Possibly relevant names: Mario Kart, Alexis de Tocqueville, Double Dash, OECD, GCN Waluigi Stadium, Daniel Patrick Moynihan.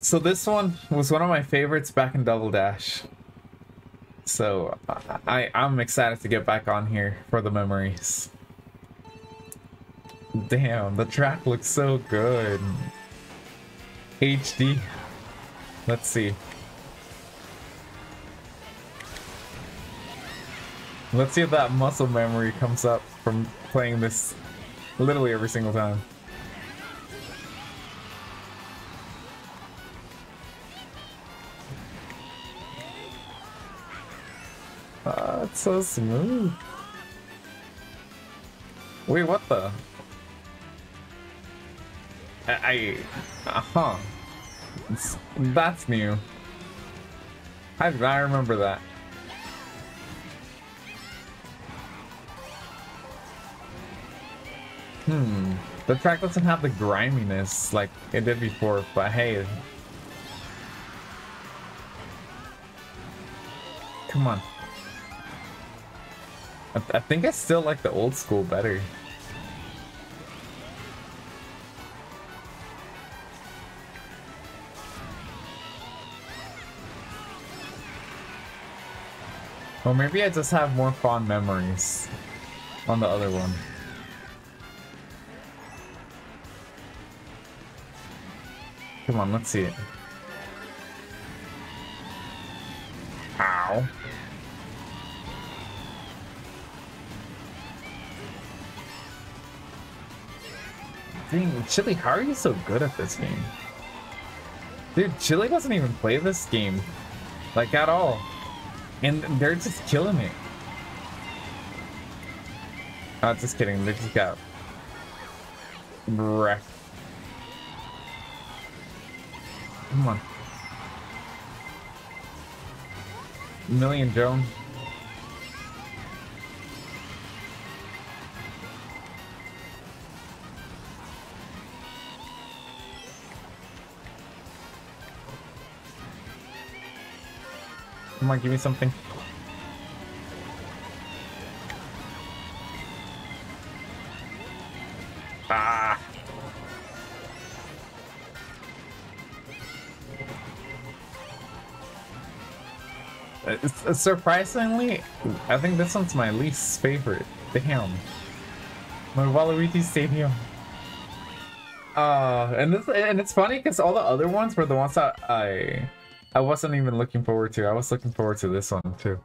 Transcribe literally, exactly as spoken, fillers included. So this one was one of my favorites back in Double Dash. So I, I'm excited to get back on here for the memories. Damn, the track looks so good. H D. Let's see. Let's see if that muscle memory comes up from playing this literally every single time. Ah, it's so smooth. Wait, what the? I, I uh huh. It's, that's new. I I remember that. Hmm. The track doesn't have the griminess like it did before, but hey. Come on. I, th I think I still like the old school better. Or maybe I just have more fond memories on the other one. Come on, let's see it. Ow. Dang, Chili, how are you so good at this game? Dude, Chili doesn't even play this game. Like, at all. And they're just killing it. Oh, just kidding. They just got wrecked. Come on. Million drone. Come on, give me something. Ah. It's, it's surprisingly, I think this one's my least favorite. Damn. My Waluigi Stadium. Uh, and this, and it's funny because all the other ones were the ones that I. I wasn't even looking forward to. I was looking forward to this one too.